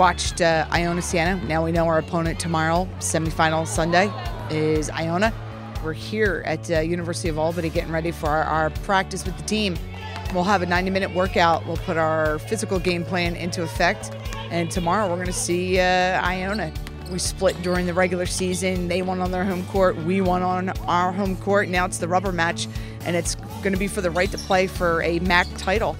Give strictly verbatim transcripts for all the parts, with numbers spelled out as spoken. watched uh, Iona Siena. Now we know our opponent tomorrow, semifinal Sunday, is Iona. We're here at uh, University of Albany getting ready for our, our practice with the team. We'll have a ninety minute workout. We'll put our physical game plan into effect. And tomorrow we're going to see uh, Iona. We split during the regular season. They won on their home court. We won on our home court. Now it's the rubber match, and it's going to be for the right to play for a M A A C title.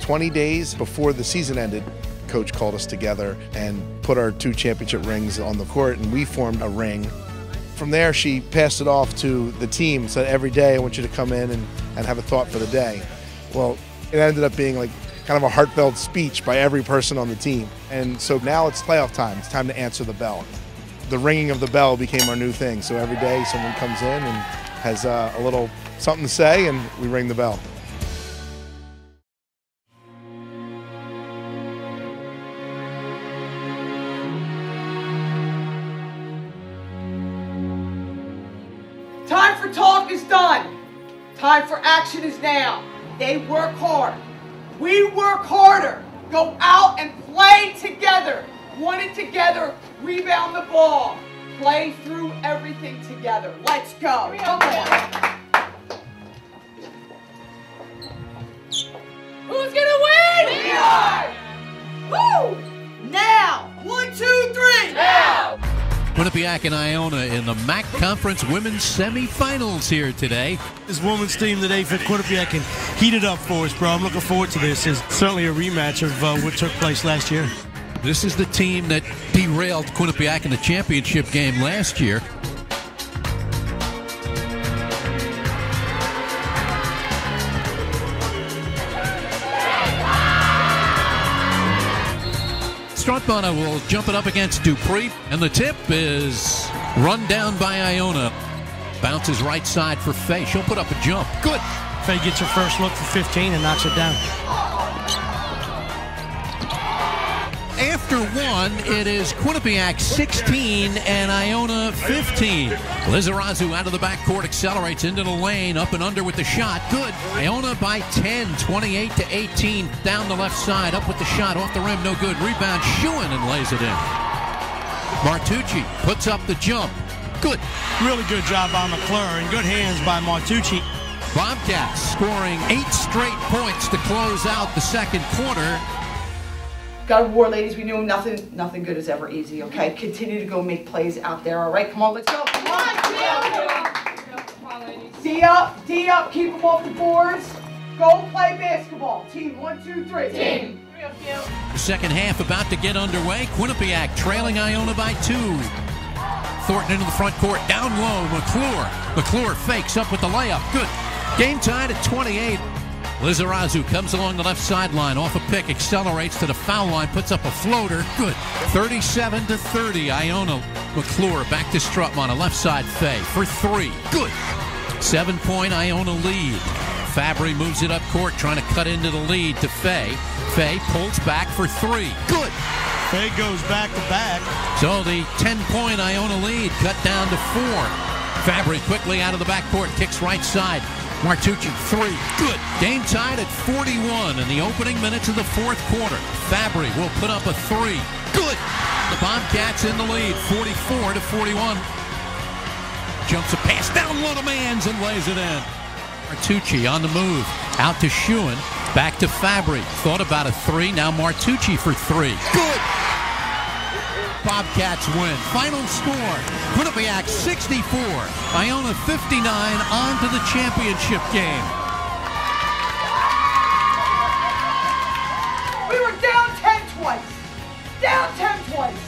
twenty days before the season ended, Coach called us together and put our two championship rings on the court, and we formed a ring. From there, she passed it off to the team, said every day, I want you to come in and, and have a thought for the day. Well, it ended up being like kind of a heartfelt speech by every person on the team. And so now it's playoff time. It's time to answer the bell. The ringing of the bell became our new thing. So every day someone comes in and has uh, a little something to say, and we ring the bell. Time for talk is done. Time for action is now. They work hard. We work harder. Go out and play together. Win it together. Rebound the ball. Play through everything together. Let's go. Come on. Who's gonna win? We are. Woo! Now. One, two, three. Now. Quinnipiac and Iona in the M A A C Conference Women's Semifinals here today. This women's team today for Quinnipiac can heat it up for us, bro. I'm looking forward to this. It's certainly a rematch of uh, what took place last year. This is the team that derailed Quinnipiac in the championship game last year. Strautmane will jump it up against Dupree, and the tip is run down by Iona. Bounces right side for Fay. She'll put up a jump. Good. Fay gets her first look for fifteen and knocks it down. After one, it is Quinnipiac sixteen and Iona fifteen. Lizarazu out of the backcourt, accelerates into the lane, up and under with the shot. Good. Iona by ten, twenty-eight to eighteen. Down the left side, up with the shot, off the rim, no good. Rebound, Shuen, and lays it in. Martucci puts up the jump. Good. Really good job by McClure, and good hands by Martucci. Bobcats scoring eight straight points to close out the second quarter. God of War, ladies, we knew nothing, nothing good is ever easy, okay? Continue to go make plays out there, all right? Come on, let's go. Come on, D up. D up, D up, keep them off the boards. Go play basketball. Team, one, two, three. Team. The second half about to get underway. Quinnipiac trailing Iona by two. Thornton into the front court, down low, McClure. McClure fakes up with the layup, good. Game tied at twenty-eight. Lizarazu comes along the left sideline, off a pick, accelerates to the foul line, puts up a floater, good. thirty-seven to thirty, Iona. McClure back to Strautmane, a left side Fay for three, good. Seven point Iona lead. Fabbri moves it up court, trying to cut into the lead to Fay. Fay pulls back for three, good. Fay goes back to back. So the ten point Iona lead cut down to four. Fabbri quickly out of the backcourt, kicks right side. Martucci, three, good. Game tied at forty-one in the opening minutes of the fourth quarter. Fabbri will put up a three, good. The Bobcats in the lead, forty-four to forty-one. Jumps a pass down low to Manz and lays it in. Martucci on the move, out to Shuen, back to Fabbri. Thought about a three, now Martucci for three, good. Bobcats win. Final score, Quinnipiac sixty-four, Iona fifty-nine, on to the championship game. We were down ten twice. Down ten twice.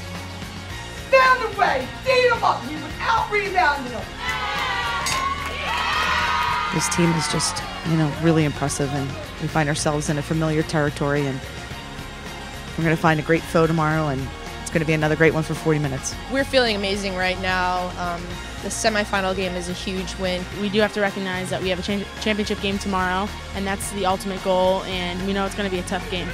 Found a way. Beat them up. He was out-rebounding them. This team is just, you know, really impressive, and we find ourselves in a familiar territory, and we're going to find a great foe tomorrow, and it's going to be another great one for forty minutes. We're feeling amazing right now. Um, the semifinal game is a huge win. We do have to recognize that we have a cha championship game tomorrow, and that's the ultimate goal, and we know it's going to be a tough game.